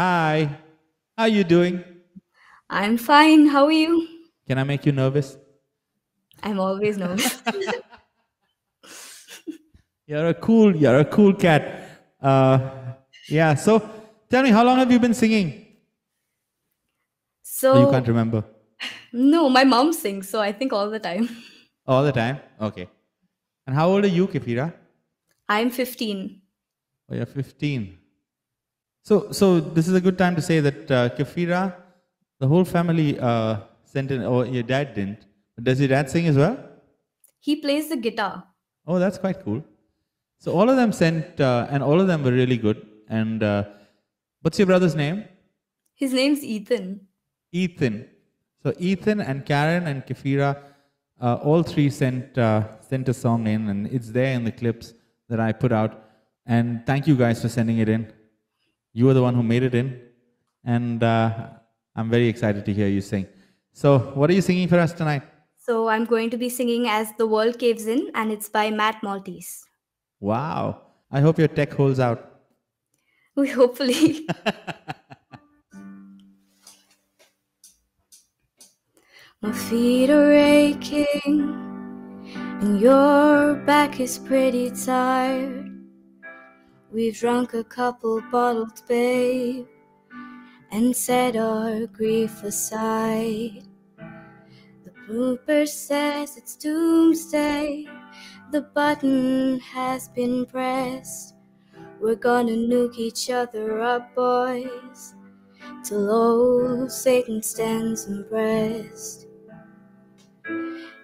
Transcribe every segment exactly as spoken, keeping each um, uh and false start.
Hi, how you doing? I'm fine, how are you? Can I make you nervous? I'm always nervous. You're a cool, you're a cool cat. Uh, yeah, so tell me, how long have you been singing? So oh, you can't remember? No, my mom sings, so I think all the time. All the time? Okay. And how old are you, Kefira? I'm fifteen. Oh, you're fifteen. So, so this is a good time to say that uh, Kefira, the whole family uh, sent in, or your dad didn't. Does your dad sing as well? He plays the guitar. Oh, that's quite cool. So all of them sent, uh, and all of them were really good. And uh, what's your brother's name? His name's Ethan. Ethan. So Ethan and Karen and Kefira, uh, all three sent uh, sent a song in, and it's there in the clips that I put out. And thank you guys for sending it in. You were the one who made it in, and uh, I'm very excited to hear you sing. So what are you singing for us tonight? So I'm going to be singing As the World Caves In, and it's by Matt Maltese. Wow. I hope your tech holds out. We hopefully. My feet are aching, and your back is pretty tired. We've drunk a couple bottles, babe, and set our grief aside. The blooper says it's doomsday. The button has been pressed. We're gonna nuke each other up, boys, till old Satan stands impressed.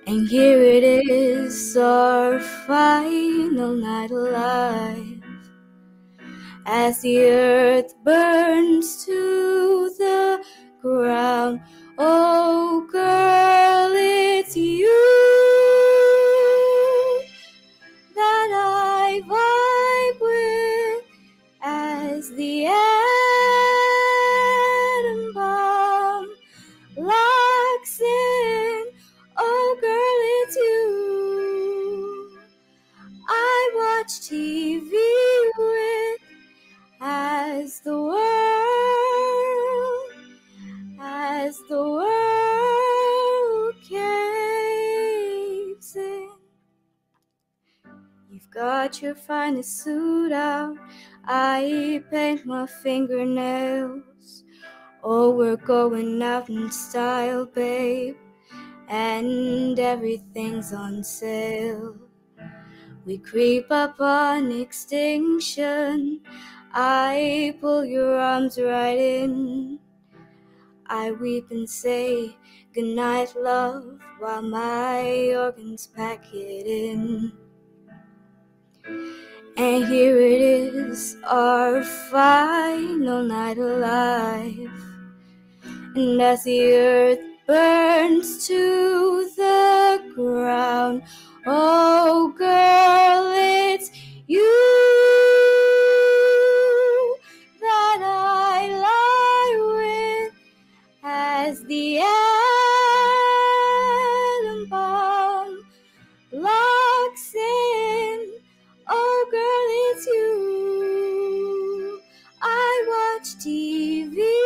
And here it is, our final night alive, as the earth burns to the ground. Oh girl, it's you that I vibe with as the atom bomb locks in. Oh girl, it's you I watch T V with as the world, as the world caves in. You've got your finest suit out, I paint my fingernails. Oh, we're going out in style, babe, and everything's on sale. We creep up on extinction, I pull your arms right in. I weep and say goodnight, love, while my organs pack it in. And here it is, our final night alive. And as the earth burns to the ground, oh girl, it's you that I lie with as the atom bomb locks in. Oh girl, it's you I watch T V